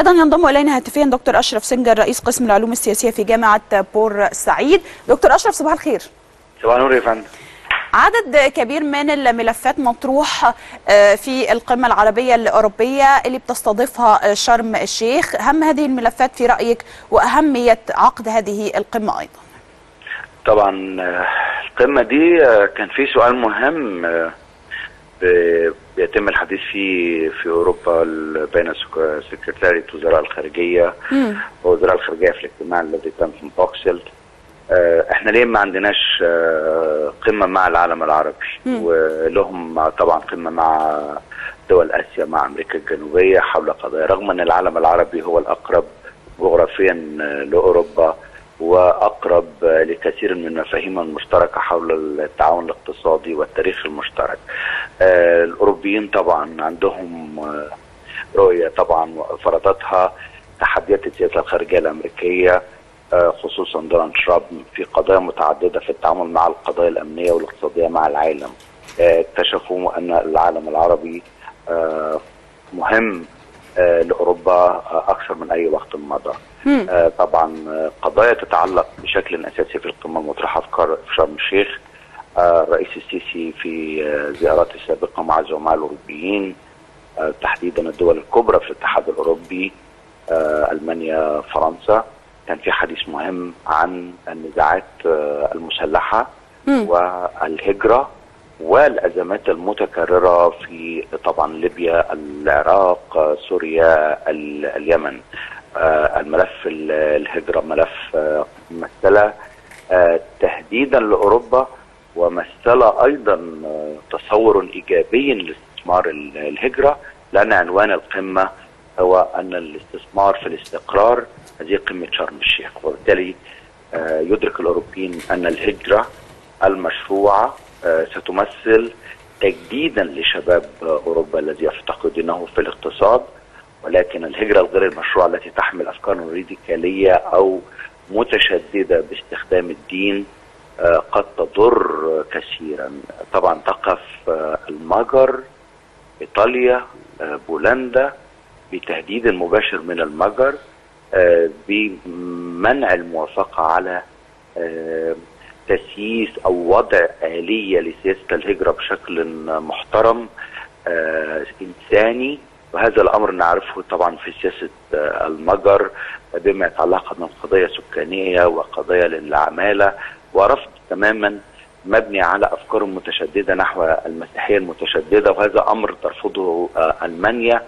أيضا ينضم إلينا هاتفيا دكتور أشرف سنجر رئيس قسم العلوم السياسية في جامعة بور سعيد. دكتور أشرف صباح الخير. صباح النور يا فندم. عدد كبير من الملفات مطروح في القمة العربية الأوروبية اللي بتستضيفها شرم الشيخ، أهم هذه الملفات في رأيك وأهمية عقد هذه القمة أيضا؟ طبعا القمة دي كان في سؤال مهم بيتم الحديث فيه في أوروبا بين سكرتارية وزراء الخارجية ووزراء الخارجية في الاجتماع الذي تم في بوكسل. احنا ليه ما عندناش قمة مع العالم العربي؟ ولهم طبعا قمة مع دول آسيا مع أمريكا الجنوبية حول قضايا، رغم أن العالم العربي هو الأقرب جغرافيا لأوروبا وأقرب لكثير من المفاهيم المشتركة حول التعاون الاقتصادي والتاريخ المشترك. الأوروبيين طبعا عندهم رؤية طبعا فرضتها تحديات السياسة الخارجية الأمريكية، خصوصا دونالد ترامب، في قضايا متعددة في التعامل مع القضايا الأمنية والاقتصادية مع العالم. اكتشفوا أن العالم العربي مهم لأوروبا أكثر من أي وقت مضى. طبعا قضايا تتعلق بشكل أساسي في القمة المطروحة في شرم الشيخ. الرئيس السيسي في زياراته السابقة مع زملاء الأوروبيين، تحديدا الدول الكبرى في الاتحاد الأوروبي، ألمانيا فرنسا، كان في حديث مهم عن النزاعات المسلحة والهجرة والأزمات المتكررة في طبعا ليبيا العراق سوريا اليمن. الملف الهجرة ملف مثل تهديدا لأوروبا، ومثل أيضا تصور إيجابي لاستثمار الهجرة، لأن عنوان القمة هو أن الاستثمار في الاستقرار. هذه قمة شرم الشيخ، وبالتالي يدرك الأوروبيين أن الهجرة المشروعة ستمثل تجديدا لشباب أوروبا الذي يفتقدونه في الاقتصاد، ولكن الهجرة الغير المشروعة التي تحمل أفكار راديكالية أو متشددة باستخدام الدين قد تضر كثيرا. طبعا تقف المجر إيطاليا بولندا بتهديد مباشر من المجر بمنع الموافقة على تسييس أو وضع آلية لسياسة الهجرة بشكل محترم إنساني، وهذا الأمر نعرفه طبعا في سياسة المجر بما يتعلق بقضايا سكانية وقضايا للعمالة، ورفض تماما مبني على أفكار متشددة نحو المسيحية المتشددة، وهذا أمر ترفضه ألمانيا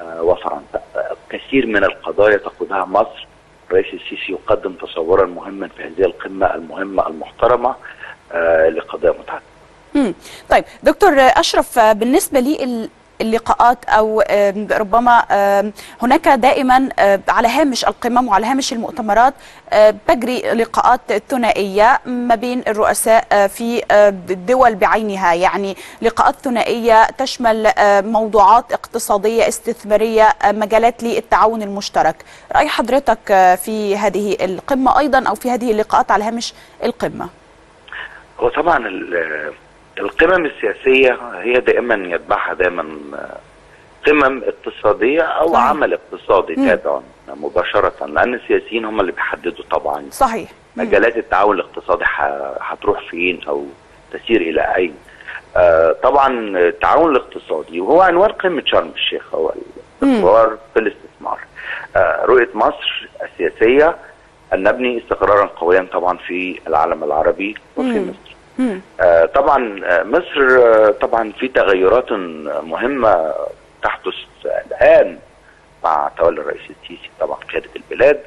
وفرنسا. كثير من القضايا تقودها مصر. الرئيس السيسي يقدم تصورا مهما في هذه القمة المهمة المحترمة لقضايا متعددة. طيب دكتور أشرف، بالنسبة لي اللقاءات أو ربما هناك دائما على هامش القمم وعلى هامش المؤتمرات تجري لقاءات ثنائية ما بين الرؤساء في الدول بعينها، يعني لقاءات ثنائية تشمل موضوعات اقتصادية استثمارية مجالات للتعاون المشترك. رأي حضرتك في هذه القمة أيضا أو في هذه اللقاءات على هامش القمة؟ هو طبعا القمم السياسية هي دائما يتبعها دائما قمم اقتصادية أو صحيح. عمل اقتصادي تابع مباشرة، لأن السياسيين هم اللي بيحددوا طبعا صحيح مجالات التعاون الاقتصادي هتروح فين أو تسير إلى أين. طبعا التعاون الاقتصادي وهو عنوان قمة شرم الشيخ هو الاستثمار في الاستثمار. رؤية مصر السياسية أن نبني استقرارا قويا طبعا في العالم العربي وفي مصر. طبعا مصر طبعا في تغيرات مهمة تحدث الآن مع تولي الرئيس السيسي طبعا قيادة البلاد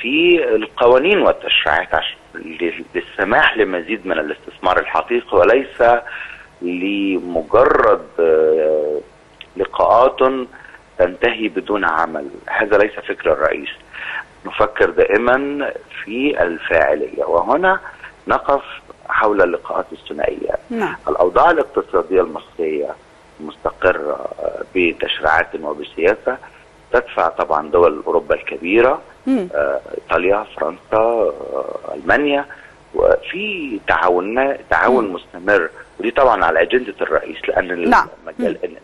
في القوانين والتشريعات للسماح لمزيد من الاستثمار الحقيقي، وليس لمجرد لقاءات تنتهي بدون عمل. هذا ليس فكر الرئيس. نفكر دائما في الفاعلية، وهنا نقف حول اللقاءات الثنائية. الأوضاع الاقتصادية المصرية مستقرة بتشريعات وبسياسة تدفع طبعا دول أوروبا الكبيرة إيطاليا فرنسا ألمانيا، وفي تعاون مستمر، ودي طبعا على أجندة الرئيس، لأن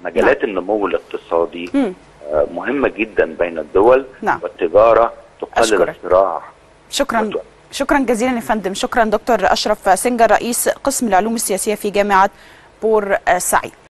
مجالات النمو الاقتصادي مهمه جدا بين الدول. نعم. والتجاره تقلل الصراع. شكرا جزيلا يا فندم. شكرا دكتور أشرف سنجر رئيس قسم العلوم السياسيه في جامعه بور سعيد.